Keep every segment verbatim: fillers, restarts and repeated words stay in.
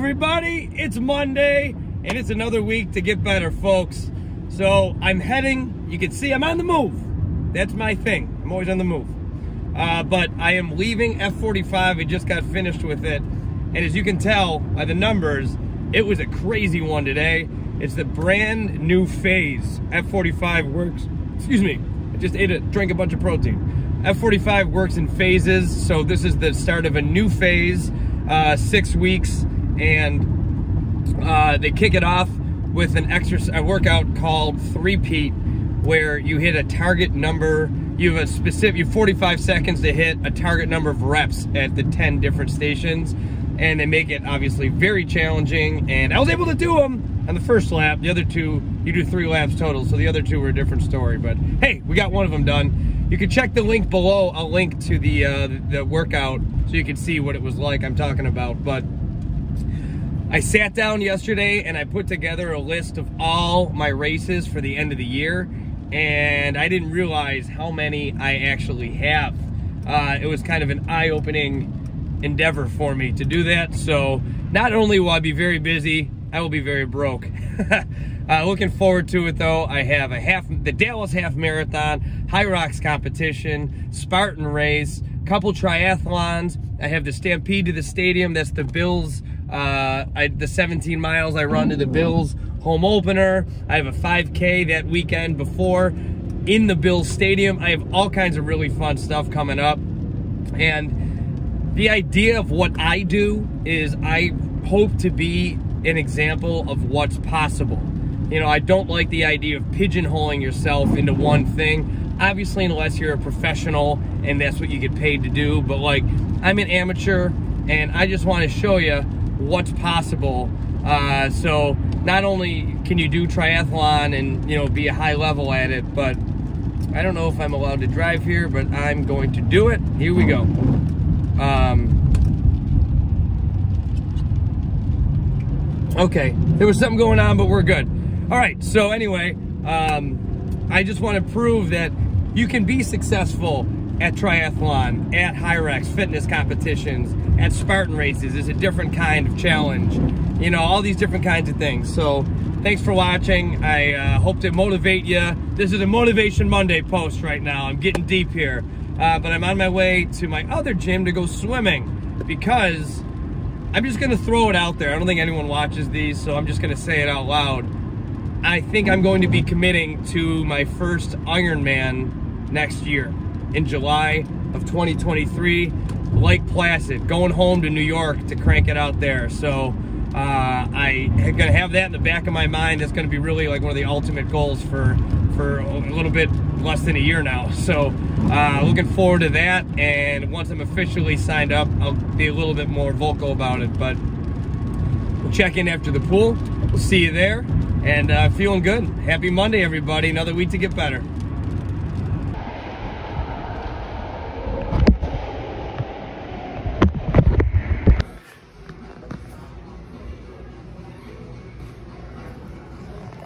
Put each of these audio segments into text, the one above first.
everybody, it's Monday and it's another week to get better, folks. So I'm heading, you can see I'm on the move. That's my thing, I'm always on the move. Uh, but I am leaving F forty-five, I just got finished with it. And as you can tell by the numbers, it was a crazy one today. It's the brand new phase. F forty-five works, excuse me, I just ate a, drank a bunch of protein. F forty-five works in phases, so this is the start of a new phase, uh, six weeks, and uh, they kick it off with an exercise, a workout called three-peat, where you hit a target number. You have a specific, you have forty-five seconds to hit a target number of reps at the ten different stations, and they make it obviously very challenging. And I was able to do them on the first lap. The other two, you do three laps total, so the other two were a different story. But hey, we got one of them done. You can check the link below. I'll link to the uh, the workout so you can see what it was like I'm talking about. But I sat down yesterday and I put together a list of all my races for the end of the year, and I didn't realize how many I actually have. Uh, it was kind of an eye-opening endeavor for me to do that. So not only will I be very busy, I will be very broke. uh, looking forward to it though. I have a half, the Dallas half marathon, Hyrox competition, Spartan race, couple triathlons. I have the Stampede to the Stadium. That's the Bills, uh, I, the seventeen miles I run to the Bills home opener. I have a five K that weekend before in the Bills stadium. I have all kinds of really fun stuff coming up. And the idea of what I do is I hope to be an example of what's possible. You know, I don't like the idea of pigeonholing yourself into one thing, obviously, unless you're a professional and that's what you get paid to do. But like, I'm an amateur and I just want to show you what's possible. Uh, so not only can you do triathlon and, you know, be a high level at it, but I don't know if I'm allowed to drive here, but I'm going to do it. Here we go. Um, okay, there was something going on, but we're good. All right, so anyway, um, I just want to prove that you can be successful at triathlon, at Hyrox fitness competitions, at Spartan races. It's a different kind of challenge, you know, all these different kinds of things. So thanks for watching. I uh, hope to motivate you. This is a Motivation Monday post right now. I'm getting deep here. Uh, but I'm on my way to my other gym to go swimming, because I'm just going to throw it out there. I don't think anyone watches these, so I'm just going to say it out loud. I think I'm going to be committing to my first Ironman next year in July of twenty twenty-three, Lake Placid, going home to New York to crank it out there. So uh, I'm going to have that in the back of my mind. That's going to be really like one of the ultimate goals for, for a little bit less than a year now. So uh, looking forward to that, and once I'm officially signed up, I'll be a little bit more vocal about it. But we'll check in after the pool. We'll see you there, and uh, feeling good. Happy Monday, everybody. Another week to get better.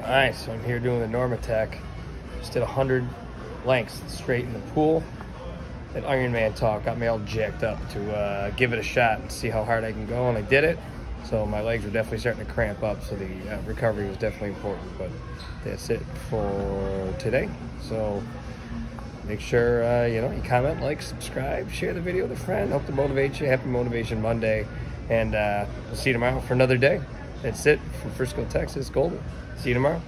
All right, so I'm here doing the Norma Tech. Just did one hundred lengths straight in the pool. That Ironman talk got me all jacked up to uh, give it a shot and see how hard I can go, and I did it. So my legs were definitely starting to cramp up, so the uh, recovery was definitely important. But that's it for today. So make sure uh, you know, you comment, like, subscribe, share the video with a friend. Hope to motivate you. Happy Motivation Monday, and uh, we'll see you tomorrow for another day. That's it from Frisco, Texas, Golden. See you tomorrow.